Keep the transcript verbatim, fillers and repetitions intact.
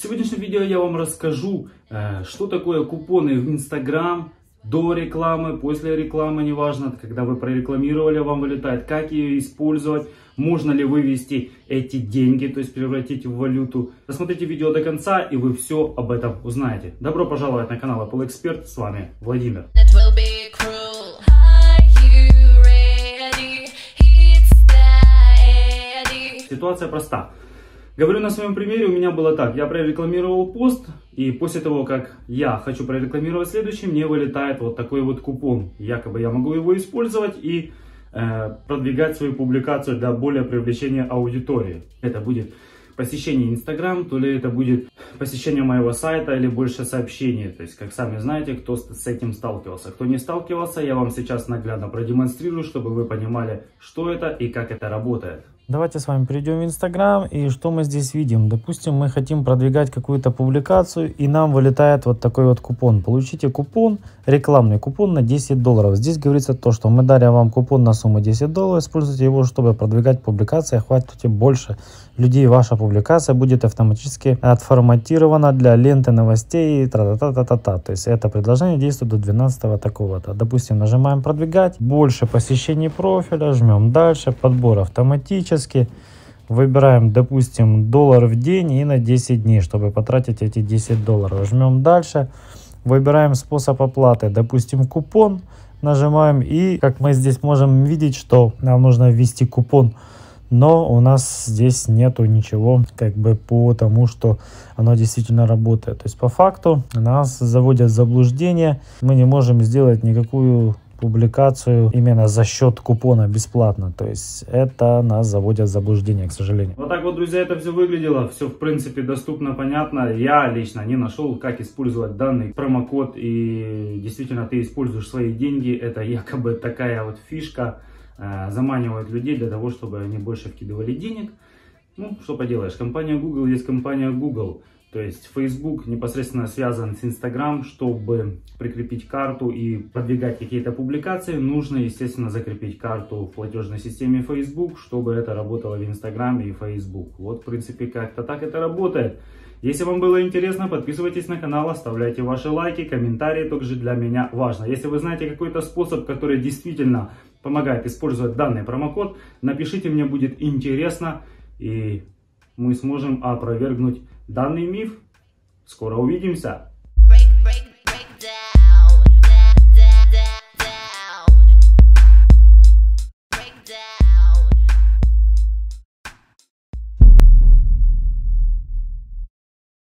В сегодняшнем видео я вам расскажу, что такое купоны в Instagram до рекламы, после рекламы, неважно, когда вы прорекламировали, вам вылетает, как ее использовать, можно ли вывести эти деньги, то есть превратить в валюту. Посмотрите видео до конца, и вы все об этом узнаете. Добро пожаловать на канал Apple Expert, с вами Владимир. Ситуация проста. Говорю на своем примере, у меня было так, я прорекламировал пост, и после того, как я хочу прорекламировать следующий, мне вылетает вот такой вот купон. Якобы я могу его использовать и э, продвигать свою публикацию для более привлечения аудитории. Это будет посещение Instagram, то ли это будет посещение моего сайта или больше сообщений. То есть, как сами знаете, кто с этим сталкивался, кто не сталкивался, я вам сейчас наглядно продемонстрирую, чтобы вы понимали, что это и как это работает. Давайте с вами перейдем в Instagram, и что мы здесь видим? Допустим, мы хотим продвигать какую-то публикацию, и нам вылетает вот такой вот купон. Получите купон, рекламный купон на десять долларов. Здесь говорится то, что мы дарим вам купон на сумму десять долларов, используйте его, чтобы продвигать публикации, охватите больше людей. Ваша публикация будет автоматически отформатирована для ленты новостей, тра-та-та-та-та-та. То есть это предложение действует до двенадцатого такого-то. Допустим, нажимаем продвигать, больше посещений профиля, жмем дальше, подбор автоматически. Выбираем, допустим, доллар в день и на десять дней, чтобы потратить эти десять долларов. Жмем дальше, выбираем способ оплаты, допустим, купон, нажимаем, и как мы здесь можем видеть, что нам нужно ввести купон, но у нас здесь нету ничего как бы по тому, что оно действительно работает. То есть по факту нас заводят в заблуждение, мы не можем сделать никакую публикацию именно за счет купона бесплатно. То есть это нас заводит в заблуждение, к сожалению. Вот так вот, друзья, это все выглядело. Все, в принципе, доступно, понятно. Я лично не нашел, как использовать данный промокод. И действительно, ты используешь свои деньги. Это якобы такая вот фишка. Э, заманивает людей для того, чтобы они больше вкидывали денег. Ну, что поделаешь. Компания Google есть компания Google. То есть Facebook непосредственно связан с Instagram, чтобы прикрепить карту и продвигать какие-то публикации, нужно, естественно, закрепить карту в платежной системе Facebook, чтобы это работало в Instagram и Facebook. Вот, в принципе, как-то так это работает. Если вам было интересно, подписывайтесь на канал, оставляйте ваши лайки, комментарии, также для меня важно. Если вы знаете какой-то способ, который действительно помогает использовать данный промокод, напишите, мне будет интересно, и мы сможем опровергнуть данный миф. Скоро увидимся!